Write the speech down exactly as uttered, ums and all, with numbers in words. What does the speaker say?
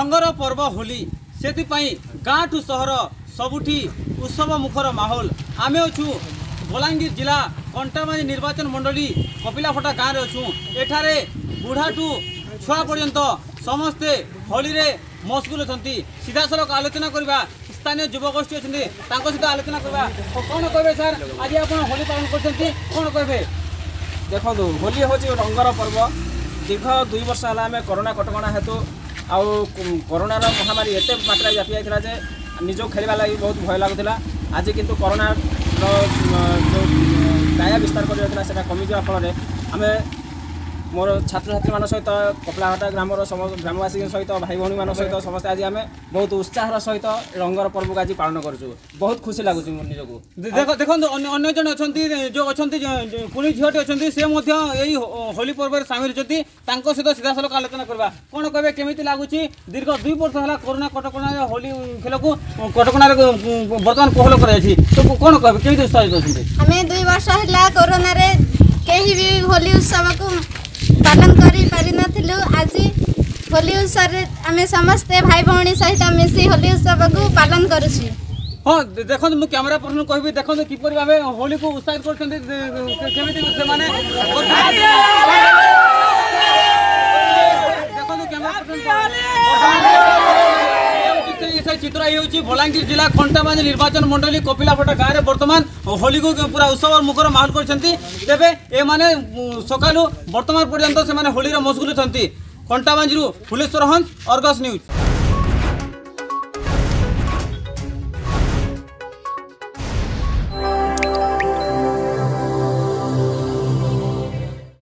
रंगर पर्व होली से गाँ ठू सहर सबुठी उत्सव मुखर माहौल। आमे अच्छू बलांगीर जिला कंटाबांझी निर्वाचन मंडली कपिलाफटा गाँव में अच्छू। एठारे बुढ़ाठू छुआ पर्यंत समस्ते होली रे मशगुल होती। सीधा सड़क आलोचना करवा स्थानीय युवगोष्ठी अच्छे सहित आलोचना करवा। कौन कहे सर आज आप होली पालन कर? देखो होली हूँ रंगर पर्व। दीर्घ दुई वर्ष है आम कोरोना कटकणा हेतु आउ कोरोनार महामारी एत मात्रा व्यापी जाता है निज खेल लगी बहुत भय लगुला। आज किंतु कोरोना जो दाया विस्तार करा कमी जावा फल आम मोर छात्र छात्री मान सहित कपिलाहटा ग्राम ग्रामवासी सहित भाई भाई मान सहित समस्त आज आम बहुत उत्साह सहित रंगर पर्व को आज पालन करूँ। बहुत खुशी लगुच निजक। देखो अन्न जन अच्छा जो अच्छा कुणी झीटे अच्छे से होली पर्व में सामिल होती सहित सीधा सड़क आलोचना करवा। कौन कहे केमी लगुच दीर्घ दुई वर्ष है कोरोना कटकणा होली खेल को कटकणा बर्तमान कोहल कर कौन कहे केमी उत्साहित अच्छा? आम दुई वर्ष है कोरोना कहीं भी होली उत्सव को पालन करी पारी नथिलु। आज होली उत्सव आम समस्ते भाई भौणी सहित मिसी होली उत्सव को पालन करूँ। हाँ देखो मु कैमरा पर्सन कह देखो किपर भाव होली को उत्साहित कर। चित्र ये बलांगीर जिला कंटाबांझी निर्वाचन मंडली कपिलाफटा गाँव में बर्तमान होली को पूरा उत्सव मुखर माहौल करते। तेज सका बर्तमान पर्यटन से होली मशगुल होती। कंटाबांझी हुलेश्वर हंस, अर्गस न्यूज।